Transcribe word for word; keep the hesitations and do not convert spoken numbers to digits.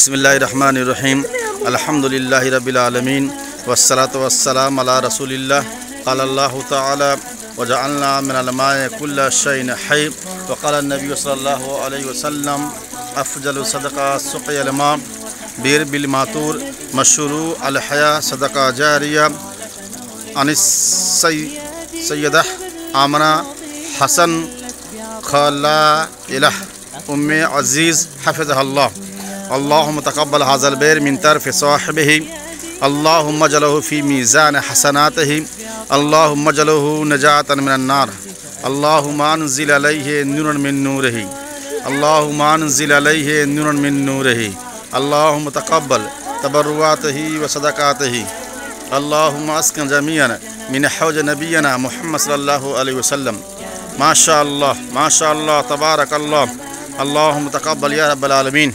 بسم الله الرحمن الرحيم. الحمد لله رب العالمين والصلاة والسلام على رسول الله. قال الله تعالى: وجعلنا من الماء كل شيء حي. وقال النبي صلى الله عليه وسلم: أفضل صدقة سقي الماء. بير بالماتور مشروع الحياة صدقة جارية. عن السيدة أمنة حسن خلايلة أم عزيز حفظها الله. اللهم تقبل هذا البير من طرف صاحبه، اللهم اجعله في ميزان حسناته، اللهم اجعله نجاة من النار، اللهم انزل عليه نورا من نوره، اللهم انزل عليه نورا من نوره، اللهم تقبل تبرعاته وصدقاته، اللهم اسقنا جميعا من حوض نبينا محمد صلى الله عليه وسلم. ما شاء الله ما شاء الله تبارك الله. اللهم تقبل يا رب العالمين.